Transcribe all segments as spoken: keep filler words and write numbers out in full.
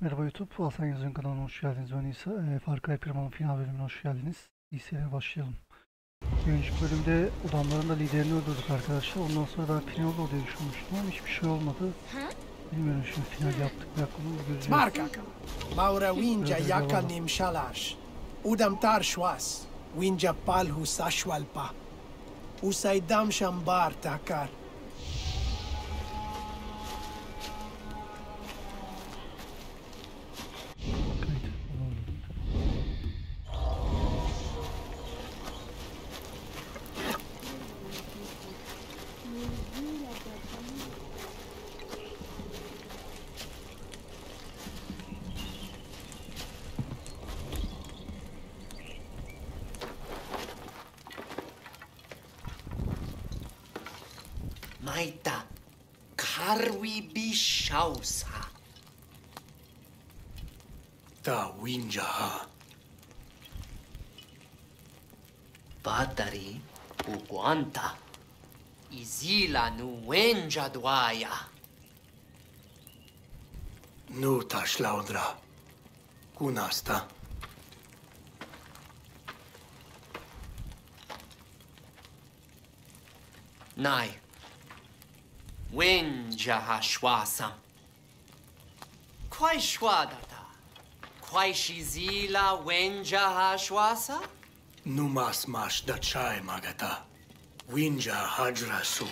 Merhaba YouTube, ALSENYAZ'ın kanalına hoş geldiniz. Ben Nisa. E, Far Cry Primal'ın final bölümüne hoş geldiniz. İyisiyle başlayalım. Önceki bölümde adamların da liderini öldürdük arkadaşlar. Ondan sonra ben final olur diye düşünmüştüm ama hiçbir şey olmadı. Bilmiyorum şimdi final yaptık mı yapmadık mı göreceğiz. Marka! Maura winja yaka nimşalar. Udam tarşvas. Winja palhu saşvalpa. Usaydam şambar takar. Maita, karwi bishausa. Ta winjaha. Batari uguanta. Izila nu wenja dwaya. Nu tashlaudra. Kunasta. Nai. Wenja ha shwasam. Kwai shwadata. Kwai shizila wenja ha shwasa? Numas mash da chai magata. Winja hajrasu.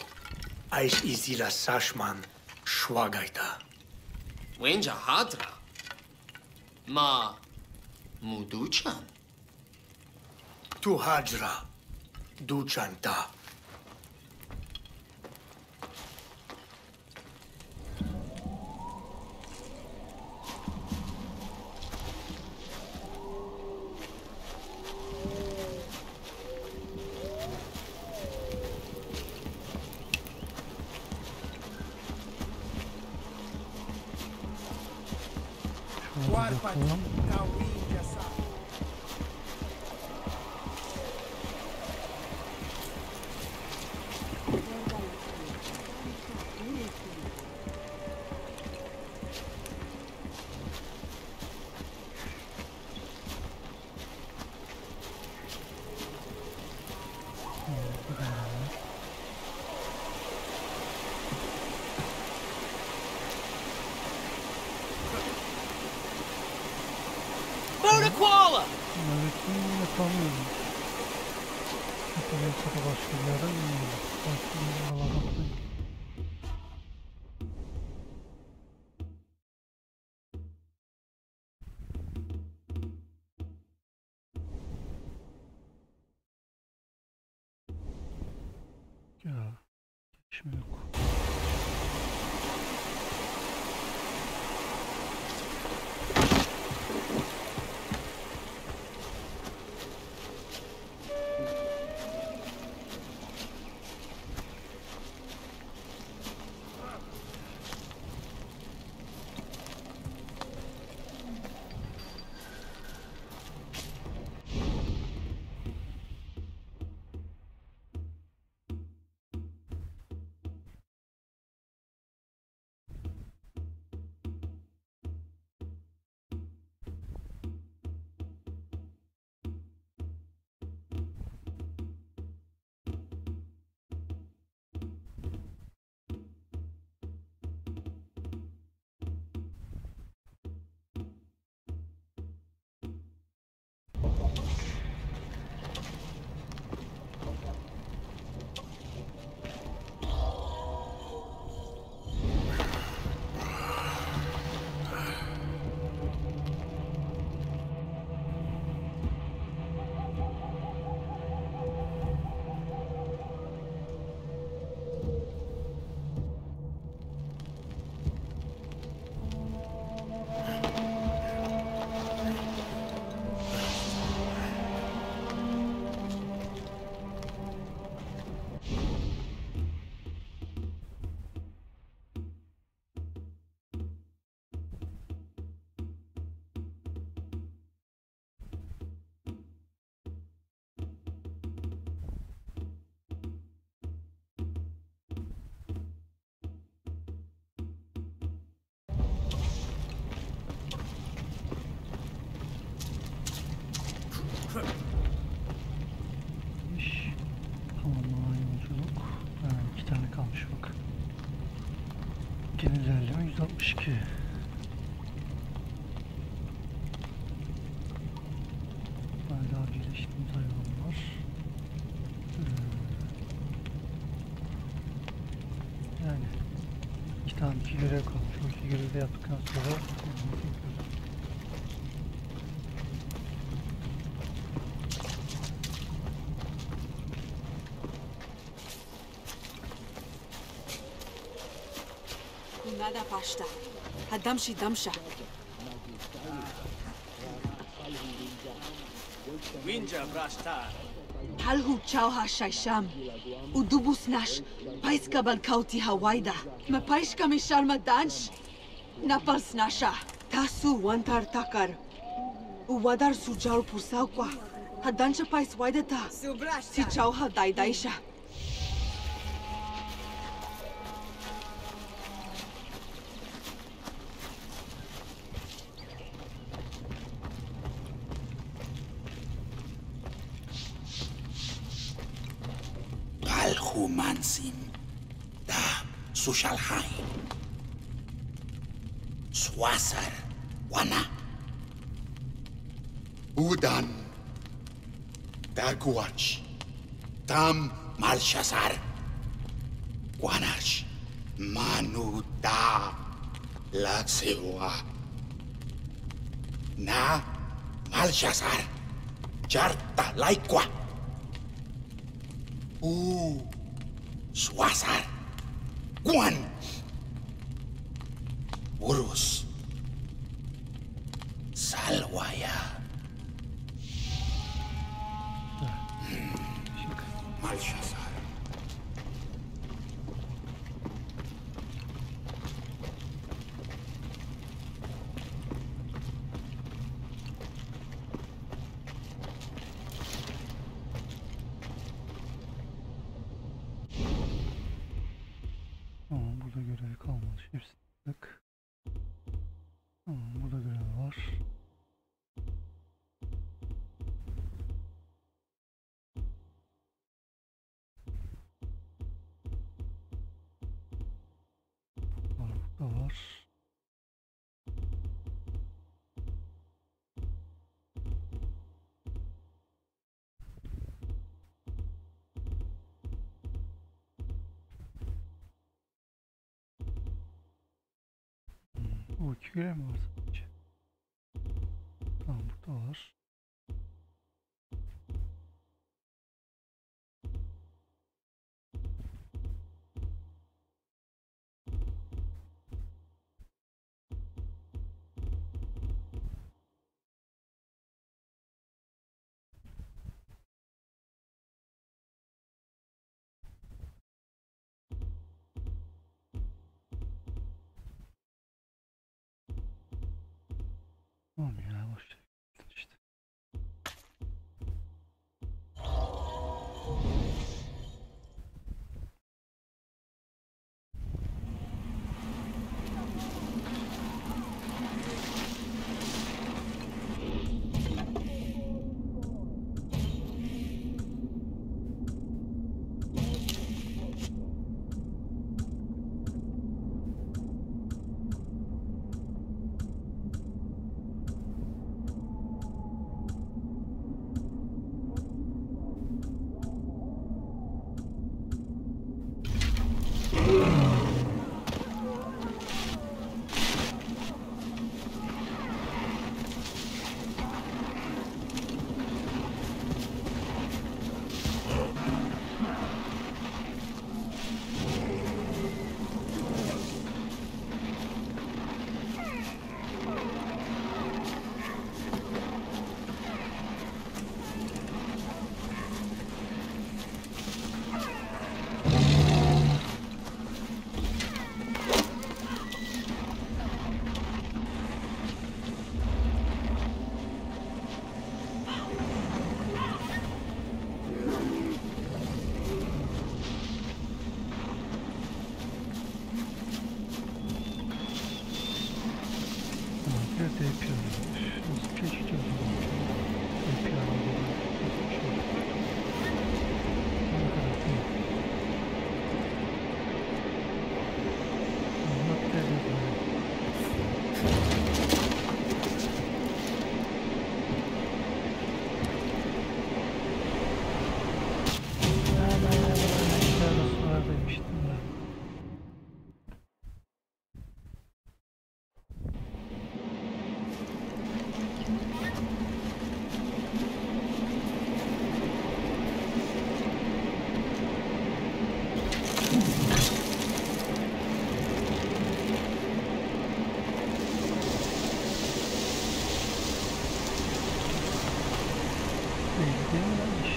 Aish izila sashman shwagaita. Wenja hadra? Ma muduchan? Tu hajra. Duchanta. Ya, geçme yok. ilerleme yüz altmış iki. Hala geliştiğimiz hayvanlar. Ee, yani iki tane iki görev kalmış. O iki görevi de yaptıktan sonra Paşta. Hadamşi damşa. Winja brashta. Halhu chauha shaysham. Udubus nash. Paiska balkauti hawaida. Ma paiska misharma dansh. Napals nasha. Tasu wantar takar. Uwadar sujar pusakwa. Hadansha pais waidata. Si chauha daidaisha. Sushalhain, Swasar, Wana, Udan, Daguach, Tam Malshasar, Guanash, Manuda, Latsewa, Na Malshasar, Jarta Laikwa, U Swasar. Guan! Urus Salwaya Malshasar. O iki görev mi var sadece? Tamam, burada var. Tamam ya, boşver işte. Thank you.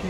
şey.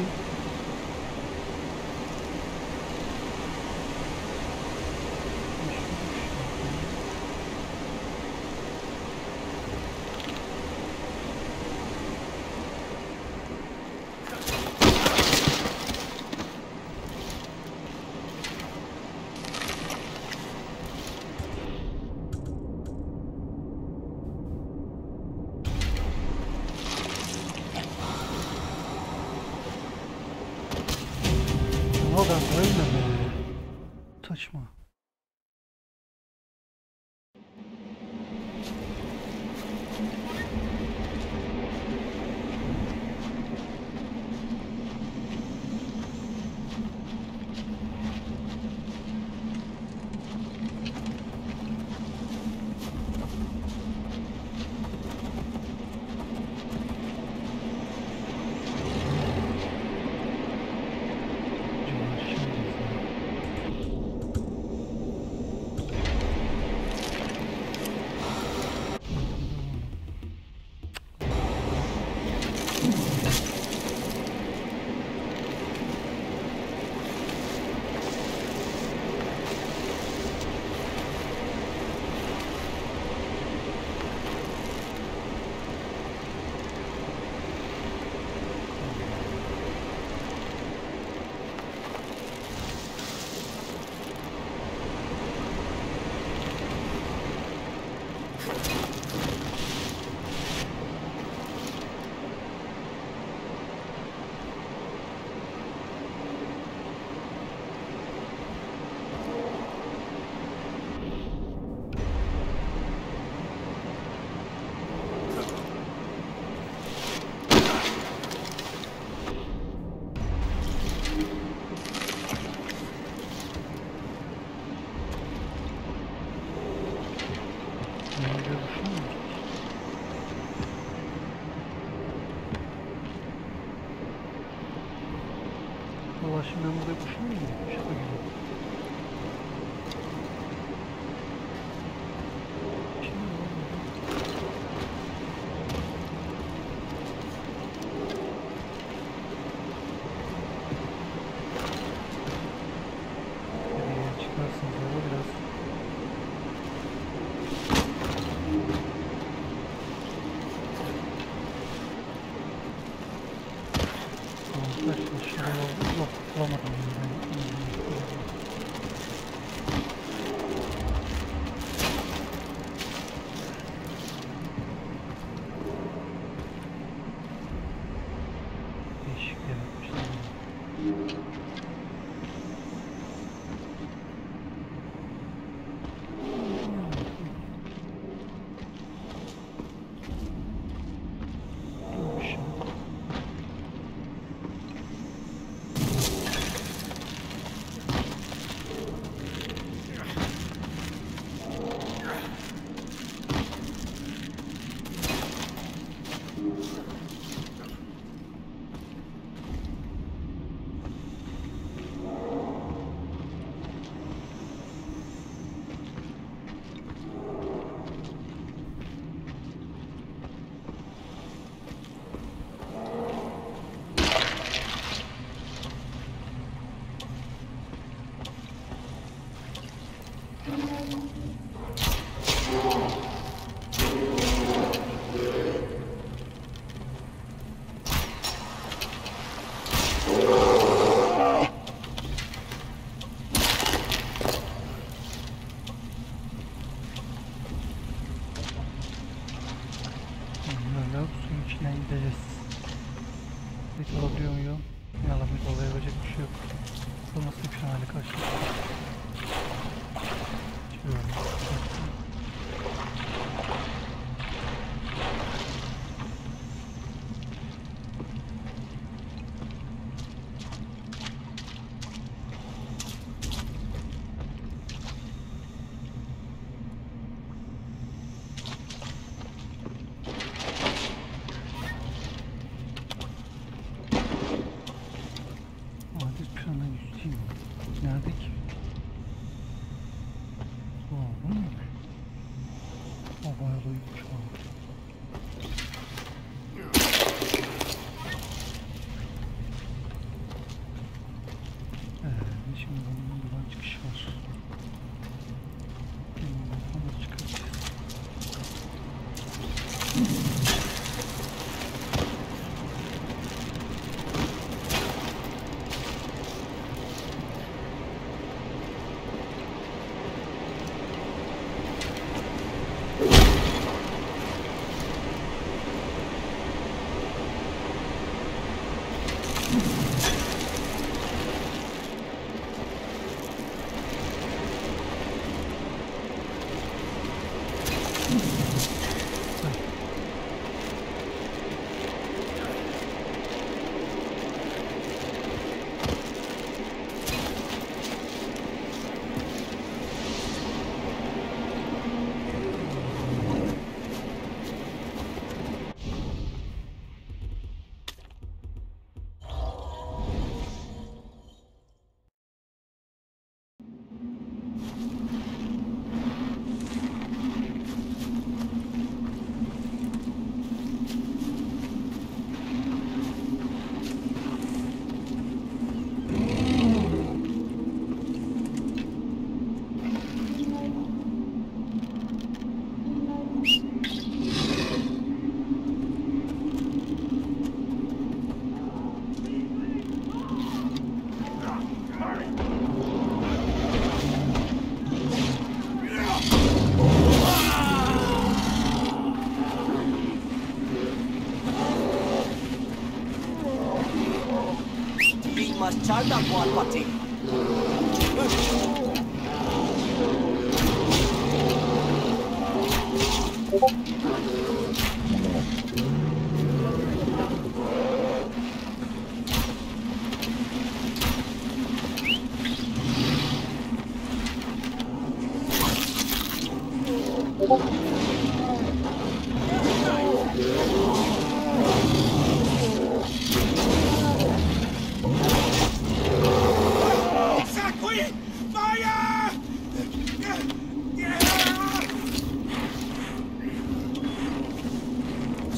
Çarda bu parti.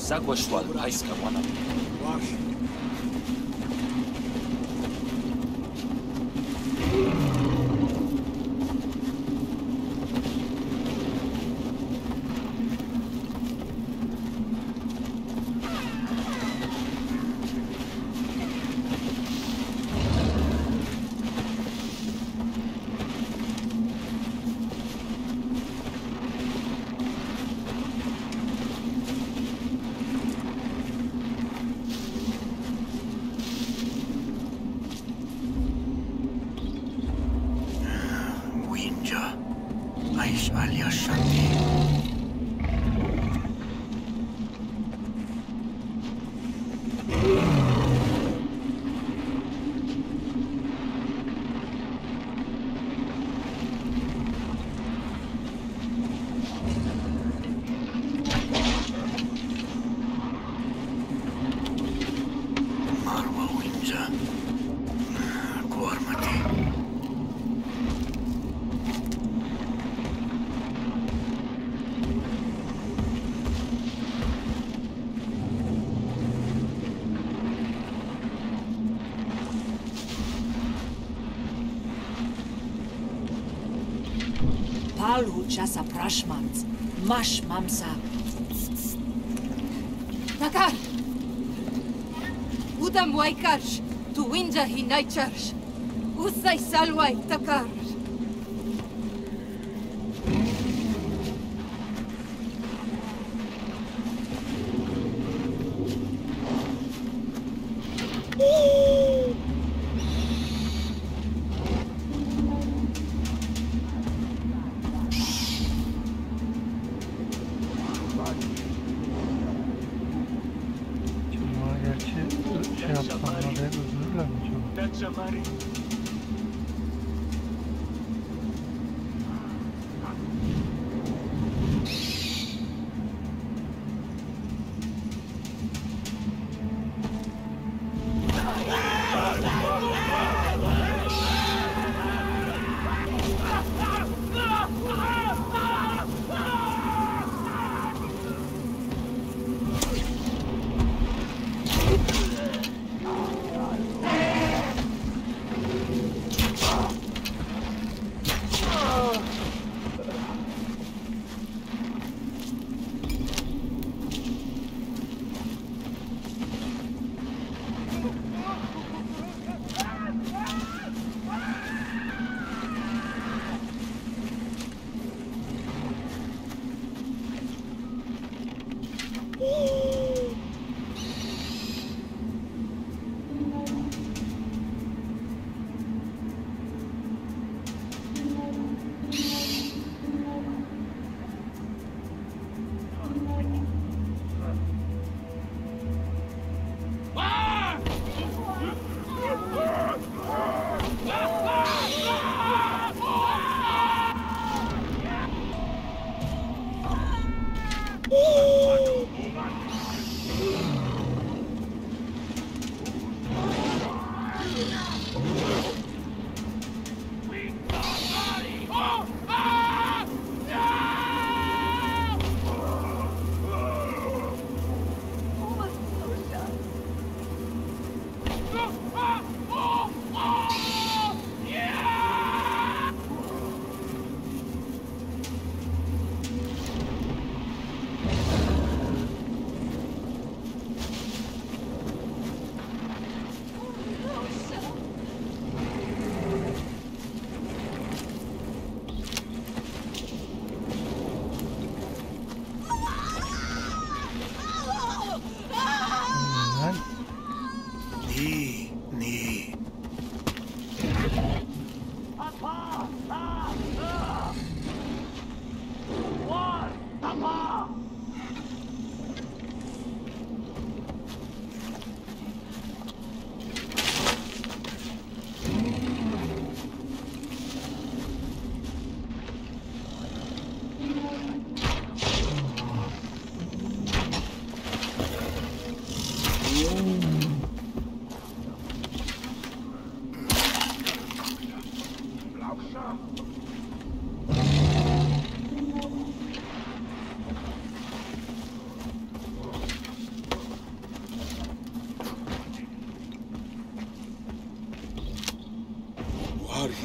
Zagłaszła rajska łana. Часа прашмамц, маш мамса. Накар! Удам вайкарш, ту винджа хи найчарш. Усай салвай, такар.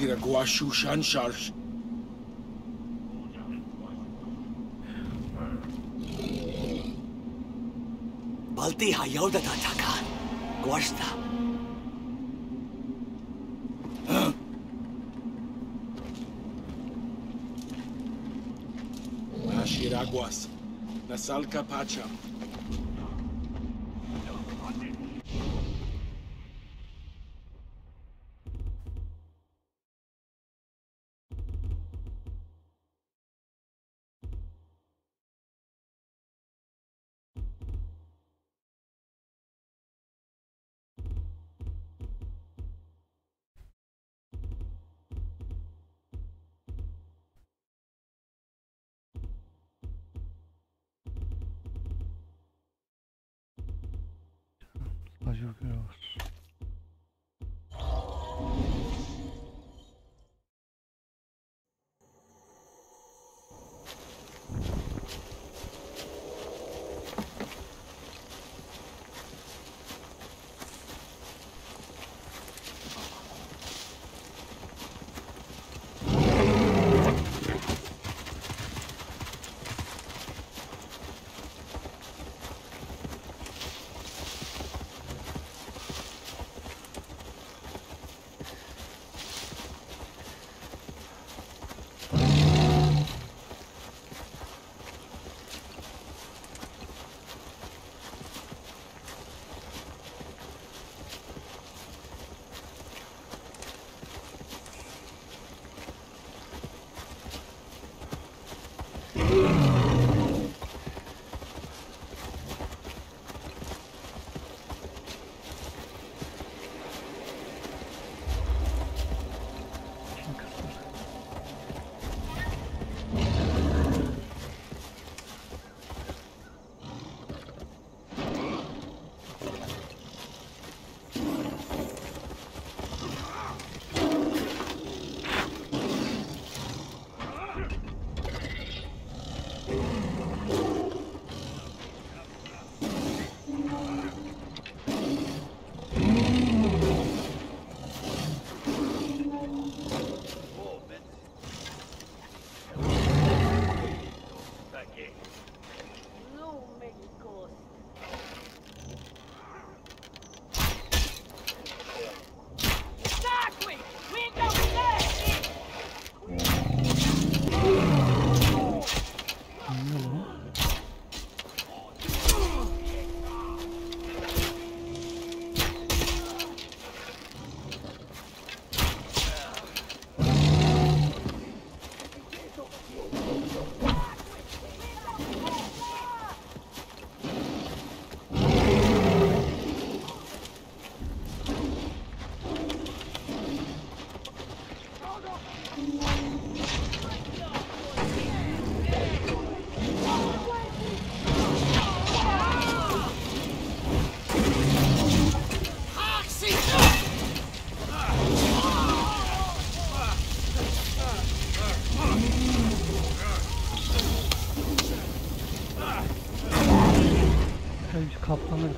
bir guaşu şan şarj. Balti hayal da taka. Guaşta. Naşiraguas. Nasalka pacha.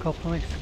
Kaplama eksik.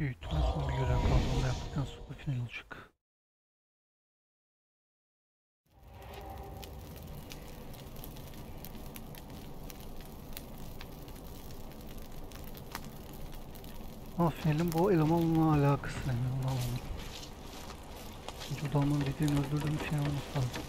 İyi, son bir görev kaldı. Yaptıktan sonra final olacak. Ama finalin bu elemanla alakası ne? Allah'ım. Çünkü adamın dediğini öldürdüğüm şey olması lazım.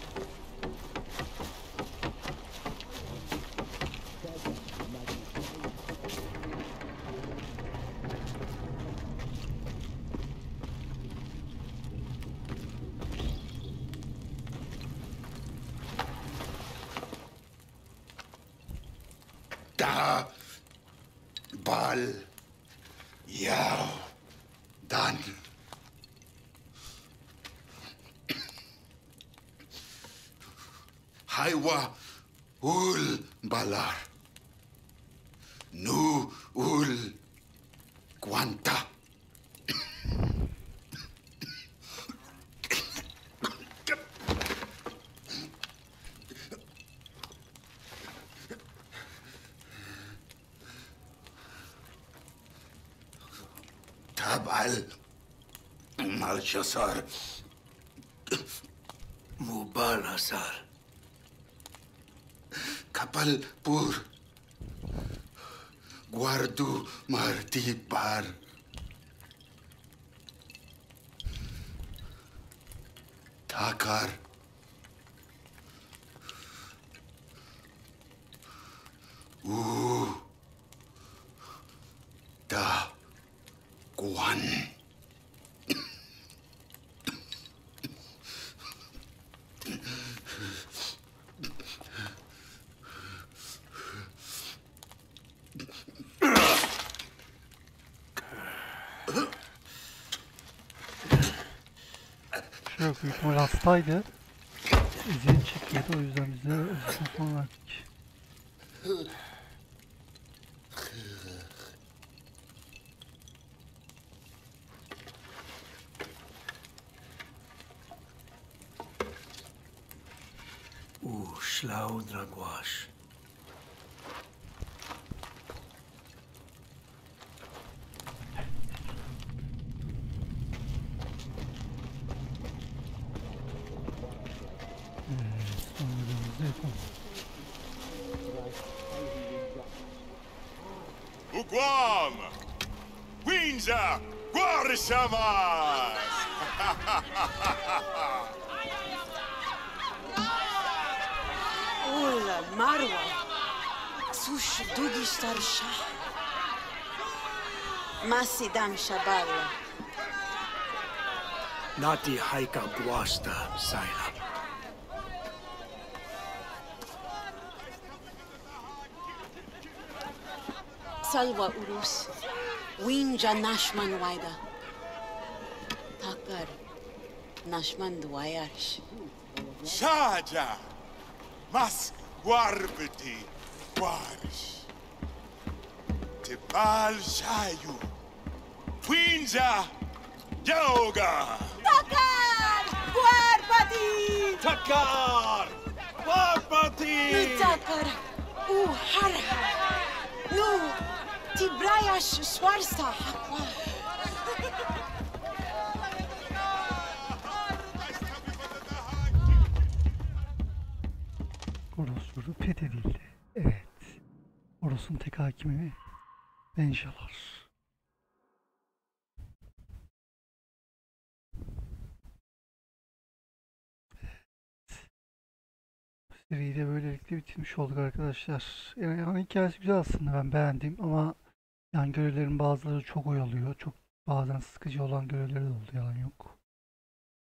Malchasar, Mubalasar, Kapalpur, Guardu Martibar, Takar, U Da Guan. Büyük ihtimal hastaydı. Ezeli çekiyordu, o yüzden bize özgün son verdik. Uuu, Şlau Draguaş. Şaman! Ula Marwa! Suş dugiştar şah! Masidam şabarla! Nati hayka guasta sayla! Salva urus! Winja naşman wayda! Naşman duayarş. Şaja mas guarbeti guarş. Tepal şayu Quinza yoga. Takar guarbeti. Takar guarbeti. Takar u hara. Nu tibrayaş swarsa hakwa. Toros'un tek hakimi Venjalar. Seriyi de böylelikle bitirmiş olduk arkadaşlar. Yani hikayesi güzel aslında, ben beğendim ama yani görevlerin bazıları çok oyalıyor. Çok bazen sıkıcı olan görevleri de oldu, yalan yok.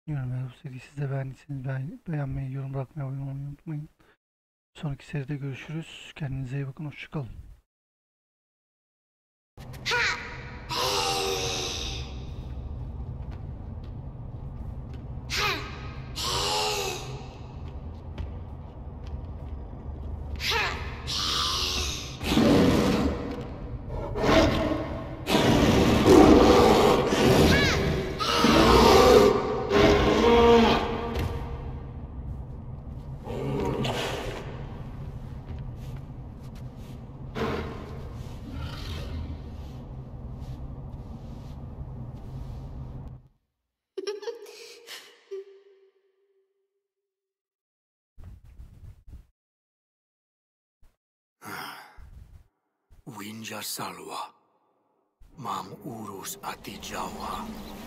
Bilmiyorum ya, bu seriyi siz de beğendiyseniz beğen beğenmeyi, yorum bırakmayı, abone olmayı unutmayın. Sonraki seride görüşürüz. Kendinize iyi bakın. Hoşçakalın. Winjar salwa, mam urus ati jawa.